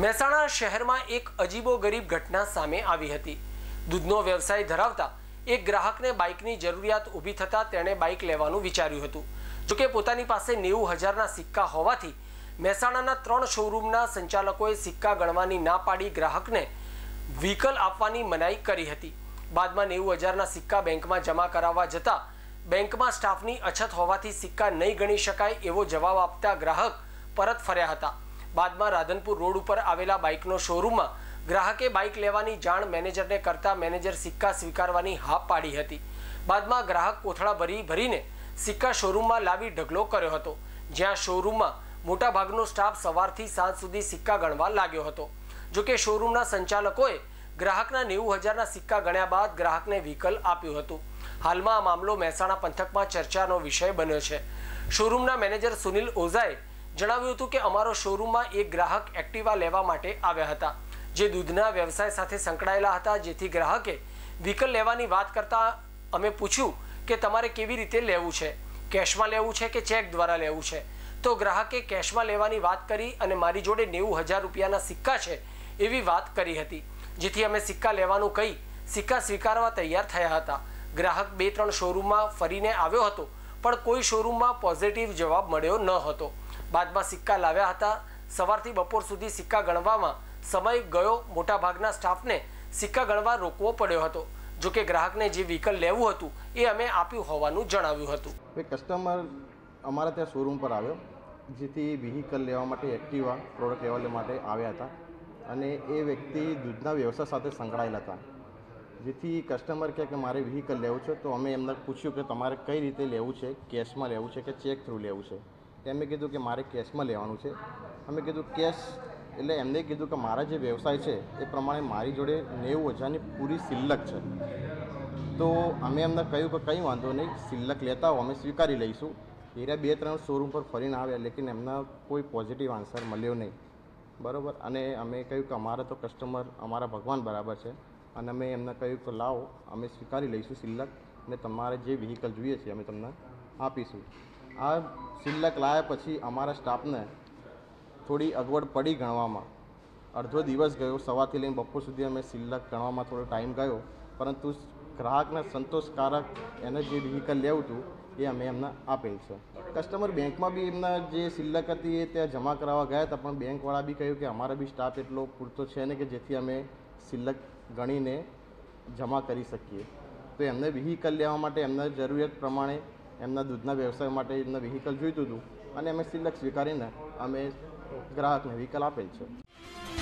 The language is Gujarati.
મહેસાણા શહેરમાં એક અજીબોગરીબ ઘટના સામે આવી હતી। દૂધનો વ્યવસાય ધરાવતા એક ગ્રાહકને બાઇકની જરૂરિયાત ઊભી થતા તેણે બાઇક લેવાનું વિચાર્યું હતું। જો કે પોતાની પાસે 90,000ના સિક્કા હોવાથી મહેસાણાના 3 શોરૂમના સંચાલકોએ સિક્કા ગણવાની ના પાડી ગ્રાહકને વ્હીકલ આપવાની મનાઈ કરી હતી। બાદમાં 90,000ના સિક્કા બેંકમાં જમા કરાવવા જતાં બેંકમાં સ્ટાફની અછત હોવાથી સિક્કા નહીં ગણી શકાય એવો જવાબ આપતા ગ્રાહક પરત ફર્યા હતા। બાદમાં રાધનપુર રોડ ઉપર આવેલા બાઇકનો શોરૂમમાં ગ્રાહકે બાઇક લેવાની જાણ મેનેજરને કરતા મેનેજર સિક્કા સ્વીકારવાની હા પાડી હતી। બાદમાં ગ્રાહક કોથળા ભરીને સિક્કા શોરૂમમાં લાવી ઢગલો કર્યો હતો, જ્યાં શોરૂમમાં મોટા ભાગનો સ્ટાફ સવારથી સાંજ સુધી સિક્કા ગણવા લાગ્યો હતો। જો કે શોરૂમના સંચાલકોએ ગ્રાહકના 90,000ના સિક્કા ગણ્યા બાદ ગ્રાહકને વ્હીકલ આપ્યું હતું। હાલમાં આ મામલો મહેસાણા પંથકમાં ચર્ચાનો વિષય બન્યો છે। શોરૂમના મેનેજર સુનિલ ઓઝાએ જણાવ્યું હતું કે અમારો શોરૂમમાં એક ગ્રાહક એક્ટિવા લેવા માટે આવ્યા હતા, જે દૂધના વ્યવસાય સાથે સંકળાયેલા હતા। જેથી ગ્રાહકે વ્હીકલ લેવાની વાત કરતાં અમે પૂછ્યું કે તમારે કેવી રીતે લેવું છે, કેશમાં લેવું છે કે ચેક દ્વારા લેવું છે, તો ગ્રાહકે કેશમાં લેવાની વાત કરી અને મારી જોડે 90,000 રૂપિયાના સિક્કા છે એવી વાત કરી હતી। જેથી અમે સિક્કા લેવાનું કહી સિક્કા સ્વીકારવા તૈયાર થયા હતા। ગ્રાહક 2-3 શોરૂમમાં ફરીને આવ્યો હતો, પણ કોઈ શોરૂમમાં પોઝિટિવ જવાબ મળ્યો ન હતો। બાદમાં સિક્કા લાવ્યા હતા। સવારથી બપોર સુધી સિક્કા ગણવામાં સમય ગયો। મોટાભાગના સ્ટાફને સિક્કા ગણવા રોકવો પડ્યો હતો। જો કે ગ્રાહકને જે વ્હીકલ લેવું હતું એ અમે આપ્યું હોવાનું જણાવ્યું હતું। કસ્ટમર અમારા ત્યાં શોરૂમ પર આવ્યો, જેથી વ્હીકલ લેવા માટે એક્ટિવા પ્રોડક્ટ લેવા માટે આવ્યા હતા અને એ વ્યક્તિ દૂધના વ્યવસાય સાથે સંકળાયેલા હતા। જેથી કસ્ટમર કહે કે મારે વ્હીકલ લેવું છે, તો અમે એમને પૂછ્યું કે તમારે કઈ રીતે લેવું છે, કેશમાં લેવું છે કે ચેક થ્રુ લેવું છે? એમણે કીધું કે મારે કેશમાં લેવાનું છે। અમે કીધું કેશ, એટલે એમને કીધું કે મારા જે વ્યવસાય છે એ પ્રમાણે મારી જોડે 90,000ની પૂરી સિલ્લક છે। તો અમે એમને કહ્યું કે કંઈ વાંધો નહીં, સિલ્લક લેતા હો, અમે સ્વીકારી લઈશું। એરા 2-3 શોરૂમ પર ફરીને આવ્યા, લેકિન એમના કોઈ પોઝિટિવ આન્સર મળ્યો નહીં, બરાબર। અને અમે કહ્યું કે અમારા તો કસ્ટમર અમારા ભગવાન બરાબર છે, અને અમે એમને કહ્યું કે લાવો, અમે સ્વીકારી લઈશું સિલ્લક, અને તમારે જે વ્હીકલ જોઈએ છે અમે તમને આપીશું। આ સિલ્લક લાવ્યા પછી અમારા સ્ટાફને થોડી અગવડ પડી ગણવામાં, અડધો દિવસ ગયો, સવારથી લઈને બપોર સુધી અમે સિલ્લક ગણવામાં થોડો ટાઈમ ગયો, પરંતુ ગ્રાહકને સંતોષકારક એને જે વ્હીકલ લેવું હતું એ અમે એમને આપેલ છે। કસ્ટમર બેંકમાં બી એમના જે સિલ્લક હતી એ ત્યાં જમા કરાવવા ગયા હતા, પણ બેંકવાળા બી કહ્યું કે અમારા બી સ્ટાફ એટલો પૂરતો છે ને કે જેથી અમે સિલ્લક ગણીને જમા કરી શકીએ। તો એમને વ્હીકલ લેવા માટે એમના જરૂરિયાત પ્રમાણે એમના દૂધના વ્યવસાય માટે એમને વ્હીકલ જોઈતું હતું, અને અમે સિલ્લક સ્વીકારીને અમે ગ્રાહકને વ્હીકલ આપેલ છે।